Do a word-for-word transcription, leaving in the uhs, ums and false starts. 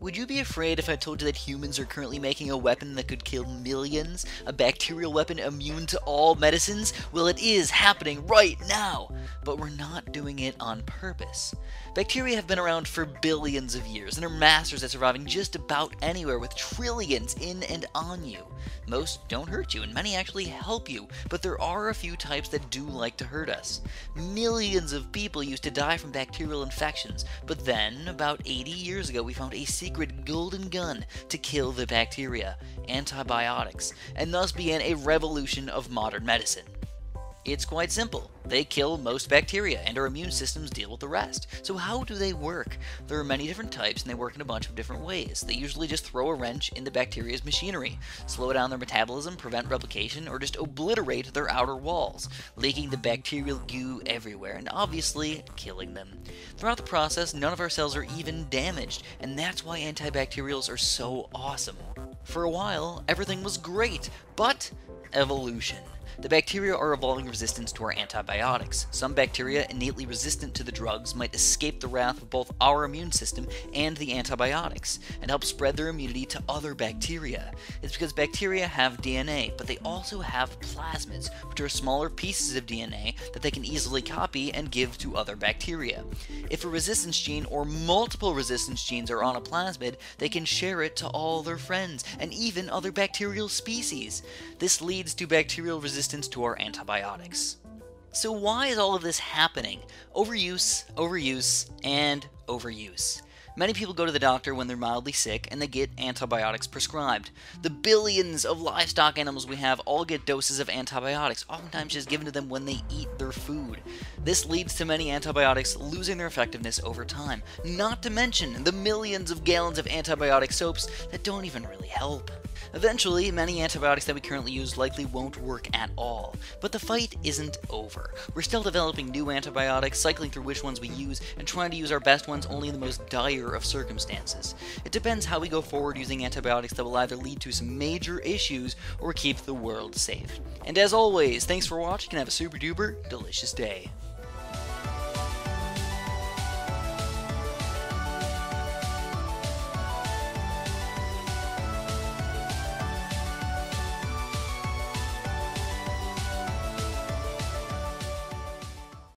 Would you be afraid if I told you that humans are currently making a weapon that could kill millions? A bacterial weapon immune to all medicines? Well, it is happening right now! But we're not doing it on purpose. Bacteria have been around for billions of years and are masters at surviving just about anywhere with trillions in and on you. Most don't hurt you and many actually help you, but there are a few types that do like to hurt us. Millions of people used to die from bacterial infections, but then, about eighty years ago, we found a secret golden gun to kill the bacteria, antibiotics, and thus began a revolution of modern medicine. It's quite simple. They kill most bacteria, and our immune systems deal with the rest. So how do they work? There are many different types, and they work in a bunch of different ways. They usually just throw a wrench in the bacteria's machinery, slow down their metabolism, prevent replication, or just obliterate their outer walls, leaking the bacterial goo everywhere, and obviously killing them. Throughout the process, none of our cells are even damaged, and that's why antibacterials are so awesome. For a while, everything was great, but evolution. The bacteria are evolving resistance to our antibiotics. Some bacteria innately resistant to the drugs might escape the wrath of both our immune system and the antibiotics, and help spread their immunity to other bacteria. It's because bacteria have D N A, but they also have plasmids, which are smaller pieces of D N A that they can easily copy and give to other bacteria. If a resistance gene or multiple resistance genes are on a plasmid, they can share it to all their friends, and even other bacterial species. This leads to bacterial resistance to our antibiotics. So why is all of this happening? Overuse, overuse, and overuse. Many people go to the doctor when they're mildly sick and they get antibiotics prescribed. The billions of livestock animals we have all get doses of antibiotics, oftentimes just given to them when they eat their food. This leads to many antibiotics losing their effectiveness over time, not to mention the millions of gallons of antibiotic soaps that don't even really help. Eventually, many antibiotics that we currently use likely won't work at all. But the fight isn't over. We're still developing new antibiotics, cycling through which ones we use, and trying to use our best ones only in the most dire of circumstances. It depends how we go forward using antibiotics that will either lead to some major issues or keep the world safe. And as always, thanks for watching and have a super duper delicious day.